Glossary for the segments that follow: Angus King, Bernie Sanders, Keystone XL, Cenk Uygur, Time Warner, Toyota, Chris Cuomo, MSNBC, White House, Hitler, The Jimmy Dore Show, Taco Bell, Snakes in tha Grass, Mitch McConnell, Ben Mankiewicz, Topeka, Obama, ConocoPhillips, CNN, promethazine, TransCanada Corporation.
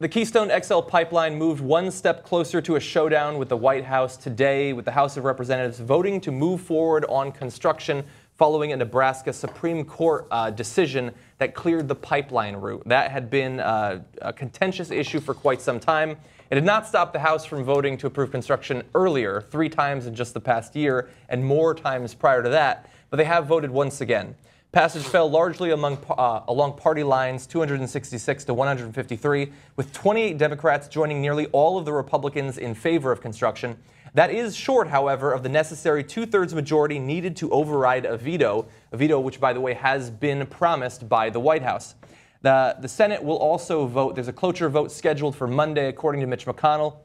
The Keystone XL pipeline moved one step closer to a showdown with the White House today, with the House of Representatives voting to move forward on construction following a Nebraska Supreme Court decision that cleared the pipeline route. That had been a contentious issue for quite some time. It did not stop the House from voting to approve construction earlier, 3 times in just the past year and more times prior to that, but they have voted once again. Passage fell largely along party lines, 266 to 153, with 28 Democrats joining nearly all of the Republicans in favor of construction. That is short, however, of the necessary two-thirds majority needed to override a veto which, by the way, has been promised by the White House. The Senate will also vote. There's a cloture vote scheduled for Monday, according to Mitch McConnell.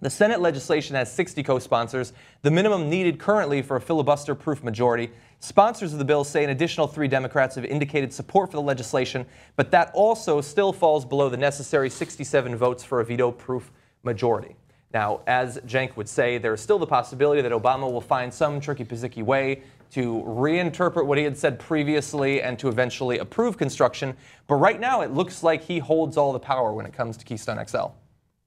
The Senate legislation has 60 co-sponsors, the minimum needed currently for a filibuster-proof majority. Sponsors of the bill say an additional 3 Democrats have indicated support for the legislation, but that also still falls below the necessary 67 votes for a veto-proof majority. Now, as Cenk would say, there is still the possibility that Obama will find some tricky-pizzicky way to reinterpret what he had said previously and to eventually approve construction, but right now it looks like he holds all the power when it comes to Keystone XL.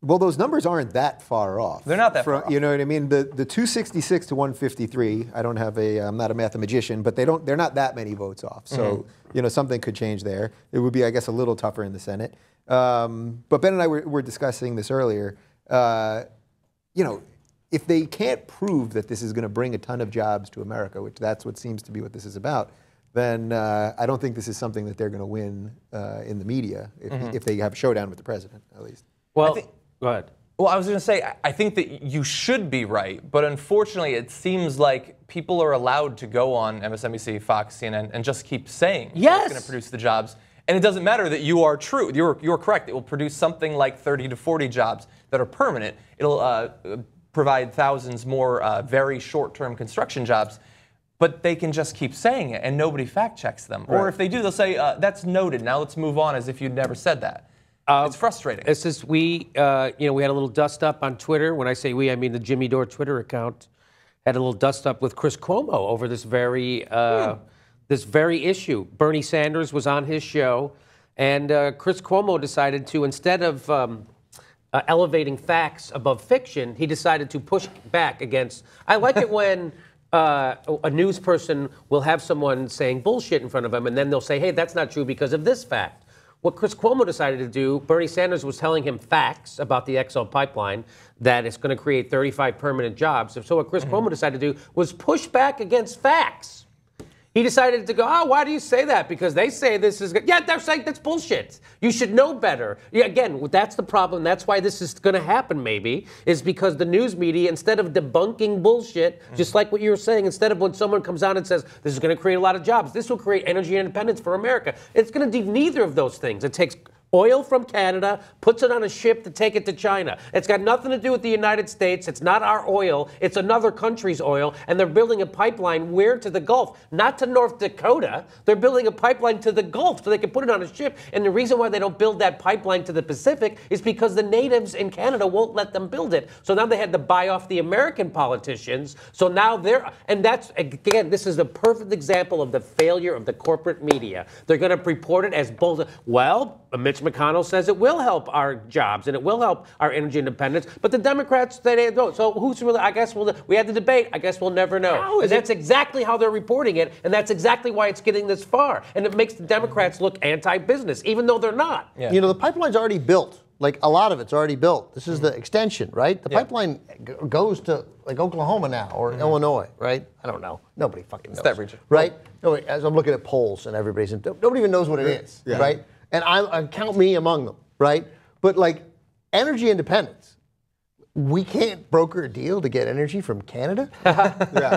Well, those numbers aren't that far off. They're not that far off. You know what I mean? The 266 to 153, I'm not a mathematician, but they're not that many votes off. So, you know, something could change there. It would be, I guess, a little tougher in the Senate. But Ben and I were discussing this earlier. You know, if they can't prove that this is going to bring a ton of jobs to America, which that's what seems to be what this is about, then I don't think this is something that they're going to win in the media if they have a showdown with the president, at least. Well. Go ahead. Well, I was going to say, I think that you should be right, but unfortunately, it seems like people are allowed to go on MSNBC, Fox, CNN, and just keep saying yes, it's going to produce the jobs, and it doesn't matter that you are true. You're correct. It will produce something like 30 to 40 jobs that are permanent. It'll provide thousands more very short-term construction jobs. But they can just keep saying it, and nobody fact-checks them. Right. Or if they do, they'll say, that's noted. Now let's move on as if you'd never said that. It's frustrating. This is you know, we had a little dust up on Twitter. When I say we, I mean the Jimmy Dore Twitter account had a little dust up with Chris Cuomo over this very issue. Bernie Sanders was on his show, and Chris Cuomo decided to, instead of elevating facts above fiction, he decided to push back against. I like it when a news person will have someone saying bullshit in front of them, and then they'll say, "Hey, that's not true because of this fact." What Chris Cuomo decided to do, Bernie Sanders was telling him facts about the XL pipeline, that it's going to create 35 permanent jobs. So what Chris Cuomo decided to do was push back against facts. He decided to go, oh, why do you say that? Because they say this is good. Yeah, they're saying that's bullshit. You should know better. Yeah, again, that's the problem. That's why this is going to happen, maybe, is because the news media, instead of debunking bullshit, just like what you were saying, instead of when someone comes out and says, this is going to create a lot of jobs, this will create energy independence for America. It's going to do neither of those things. It takes oil from Canada, puts it on a ship to take it to China. It's got nothing to do with the United States. It's not our oil. It's another country's oil. And they're building a pipeline where? To the Gulf. Not to North Dakota. They're building a pipeline to the Gulf so they can put it on a ship. And the reason why they don't build that pipeline to the Pacific is because the natives in Canada won't let them build it. So now they had to buy off the American politicians. So now they're, and that's, again, this is the perfect example of the failure of the corporate media. They're going to report it as bullshit. Well, Mitch McConnell says it will help our jobs and it will help our energy independence, but the Democrats, they don't. So who's really? I guess we had the debate. I guess we'll never know. How is that's exactly how they're reporting it, and that's exactly why it's getting this far. And it makes the Democrats look anti-business, even though they're not. Yeah. You know, the pipeline's already built. Like, a lot of it's already built. This is the extension, right? The pipeline goes to, like, Oklahoma now or Illinois, right? I don't know. Nobody fucking knows. It's that region. Right? Nobody, as I'm looking at polls and everybody's in, nobody even knows what it is, right? And I count me among them, right? But like energy independence, we can't broker a deal to get energy from Canada.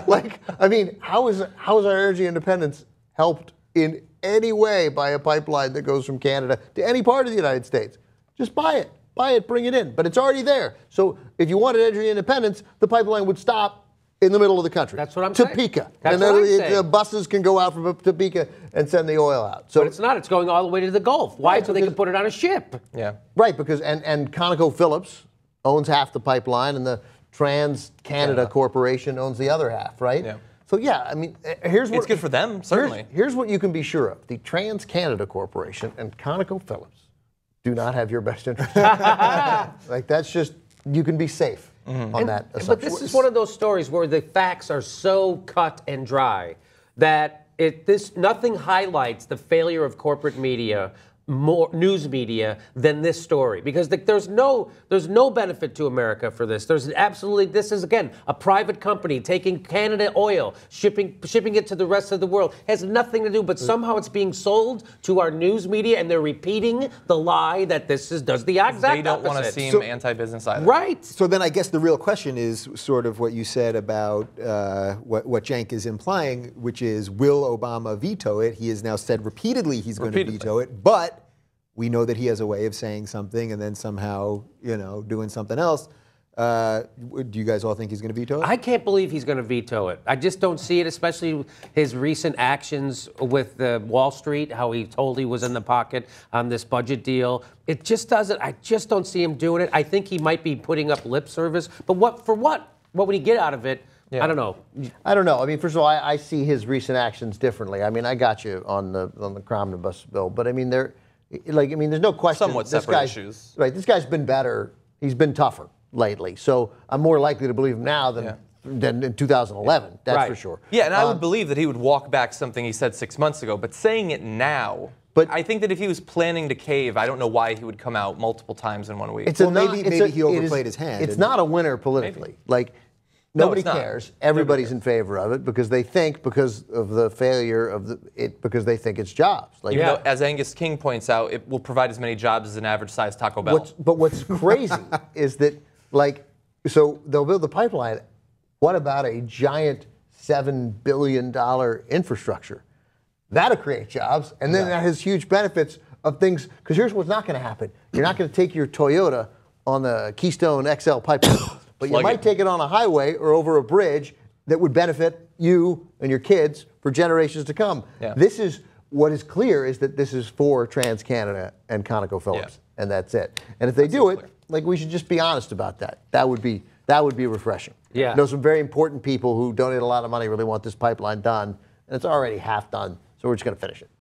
Like, I mean, how is our energy independence helped in any way by a pipeline that goes from Canada to any part of the United States? Just buy it, bring it in. But it's already there. So if you wanted energy independence, the pipeline would stop in the middle of the country. That's what I'm saying. Topeka. That's what I'm saying. The buses can go out from Topeka and send the oil out. So, but it's not. It's going all the way to the Gulf. Why? Right, so they can put it on a ship. Yeah. Right, because and ConocoPhillips owns half the pipeline and the TransCanada Corporation owns the other half, right? Yeah. So yeah, I mean, here's what... It's good for them, certainly. Here's what you can be sure of. The TransCanada Corporation and ConocoPhillips do not have your best interest. Like, that's just, you can be safe on that assumption. But this is one of those stories where the facts are so cut and dry that nothing highlights the failure of corporate media, more news media, than this story, because there's no benefit to America for this. There's absolutely, this is again a private company taking Canada oil, shipping it to the rest of the world. It has nothing to do, but somehow it's being sold to our news media, and they're repeating the lie that this is does the exact opposite. They don't want to seem anti-business either, right? So then I guess the real question is sort of what you said about what Cenk is implying, which is, will Obama veto it? He has now said repeatedly he's going to veto it, but we know that he has a way of saying something and then somehow, you know, doing something else. Do you guys all think he's going to veto it? I can't believe he's going to veto it. I just don't see it, especially his recent actions with Wall Street, how he told he was in the pocket on this budget deal. It just doesn't, I just don't see him doing it. I think he might be putting up lip service, but what for what? What would he get out of it? Yeah. I don't know. I don't know. I mean, first of all, I see his recent actions differently. I mean, I got you on the omnibus bill, but I mean, they're, like, I mean, there's no question. Somewhat separate issues. Right, this guy's been better. He's been tougher lately. So I'm more likely to believe him now than in 2011. Yeah. That's right. For sure. Yeah, and I would believe that he would walk back something he said 6 months ago. But saying it now, but I think that if he was planning to cave, I don't know why he would come out multiple times in 1 week. It's maybe he overplayed his hand. It's not a winner politically. Maybe. Like, nobody cares. Everybody's in favor of it because they think, because of the failure of it, because they think it's jobs. Like, you know, as Angus King points out, it will provide as many jobs as an average-sized Taco Bell. But what's crazy is that, like, so they'll build the pipeline. What about a giant $7 billion infrastructure? That'll create jobs, and then that has huge benefits of things. Because here's what's not going to happen. You're not going to take your Toyota on the Keystone XL pipeline. But you might take it on a highway or over a bridge that would benefit you and your kids for generations to come. Yeah. This is what is clear, is that this is for TransCanada and ConocoPhillips, and that's it. And if they do it, like, we should just be honest about that. That would be refreshing. Yeah. You know, some very important people who donate a lot of money really want this pipeline done, and it's already half done, so we're just going to finish it.